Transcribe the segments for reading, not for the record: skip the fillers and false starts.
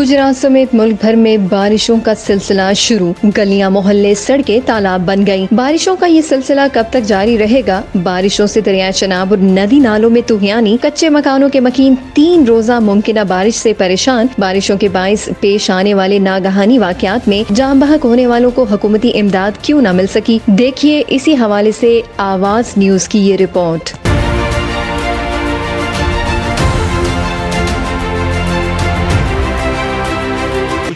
गुजरात समेत मुल्क भर में बारिशों का सिलसिला शुरू। गलियां, मोहल्ले, सड़कें तालाब बन गयी। बारिशों का ये सिलसिला कब तक जारी रहेगा? बारिशों से दरिया चनाब और नदी नालों में तुहियानी, कच्चे मकानों के मकीन 3 रोजा मुमकिन बारिश से परेशान। बारिशों के बायस पेश आने वाले नागहानी वाकयात में जाम बहक होने वालों को हुकूमती इमदाद क्यों न मिल सकी, देखिए इसी हवाले से आवाज न्यूज की ये रिपोर्ट।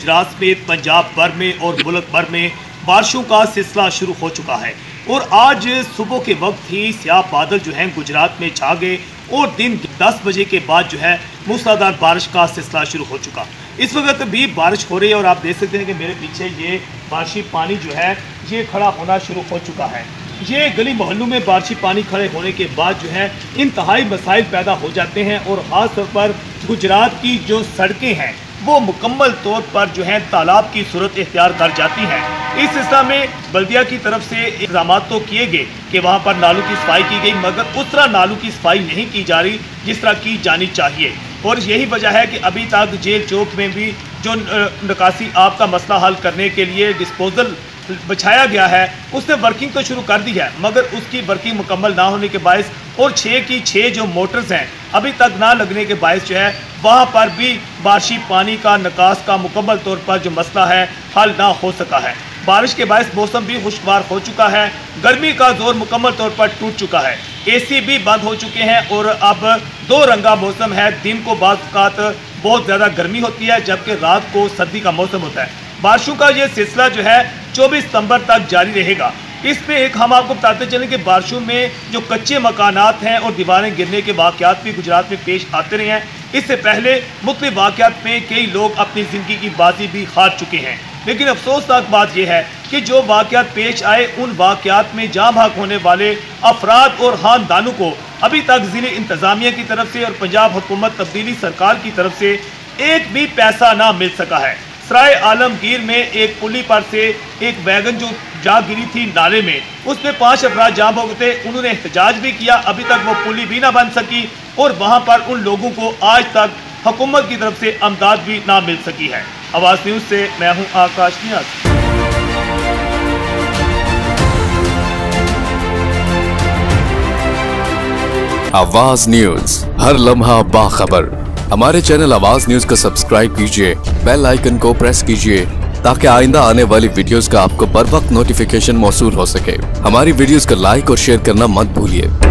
गुजरात में, पंजाब भर में और मुल्क भर में बारिशों का सिलसिला शुरू हो चुका है और आज सुबह के वक्त ही स्याह बादल जो हैं गुजरात में छा गए और दिन 10 बजे के बाद जो है मूसलाधार बारिश का सिलसिला शुरू हो चुका। इस वक्त भी बारिश हो रही है और आप देख सकते हैं कि मेरे पीछे ये बारिशी पानी जो है ये खड़ा होना शुरू हो चुका है। ये गली मोहल्लों में बारिशी पानी खड़े होने के बाद जो है इंतहाई मसाइल पैदा हो जाते हैं और ख़ासतौर पर गुजरात की जो सड़कें हैं वो मुकम्मल तौर पर जो है तालाब की सूरत इख्तियार कर जाती है। इस सिलसिला में बल्दिया की तरफ से इल्ज़ाम तो किए गए कि वहाँ पर नालों की सफाई की गई, मगर उस तरह नालों की सफाई नहीं की जा रही जिस तरह की जानी चाहिए और यही वजह है कि अभी तक जेल चौक में भी जो निकासी आब का मसला हल करने के लिए डिस्पोजल बिछाया गया है उसने वर्किंग तो शुरू कर दी है, मगर उसकी वर्किंग मुकम्मल ना होने के बायस और 6 की 6 जो मोटर्स हैं अभी तक ना लगने के बायस जो है वहाँ पर भी बारिशी पानी का निकास का मुकम्मल तौर पर जो मसला है हल ना हो सका है। बारिश के बायस मौसम भी खुशगवार हो चुका है, गर्मी का जोर मुकम्मल तौर पर टूट चुका है, AC भी बंद हो चुके हैं और अब 2 रंगा मौसम है। दिन को बात बहुत ज़्यादा गर्मी होती है जबकि रात को सर्दी का मौसम होता है। बारिशों का ये सिलसिला जो है 24 सितंबर तक जारी रहेगा। इसमें एक हम आपको बताते चलें कि बारिशों में जो कच्चे मकानात हैं और दीवारें गिरने के वाक़यात भी गुजरात में पेश आते रहे हैं। इससे पहले मुख्तलिफ वाक़यात में कई लोग अपनी ज़िंदगी की बाजी भी हार चुके हैं, लेकिन अफसोसनाक बात यह है कि जो वाक़यात पेश आए उन वाक़यात में जाम हक होने वाले अफराद और ख़ानदानों को अभी तक ज़िले इंतज़ामिया की तरफ से और पंजाब हुकूमत तब्दीली सरकार की तरफ से एक भी पैसा ना मिल सका है। सराय आलमगीर में एक पुली पर से एक वैगन जो जा गिरी थी नाले में, उसमें 5 अफराद जाम हो गए थे। उन्होंने एहतजाज भी किया, अभी तक वो पुली भी ना बन सकी और वहाँ पर उन लोगों को आज तक हुकूमत की तरफ से इमदाद भी ना मिल सकी है। आवाज न्यूज़ से मैं हूँ आकाश नियाज। आवाज न्यूज़, हर लम्हा बाखबर। हमारे चैनल आवाज न्यूज़ को सब्सक्राइब कीजिए, बेल आइकन को प्रेस कीजिए ताकि आइंदा आने वाली वीडियोस का आपको बर वक्त नोटिफिकेशन मौसूल हो सके। हमारी वीडियोस को लाइक और शेयर करना मत भूलिए।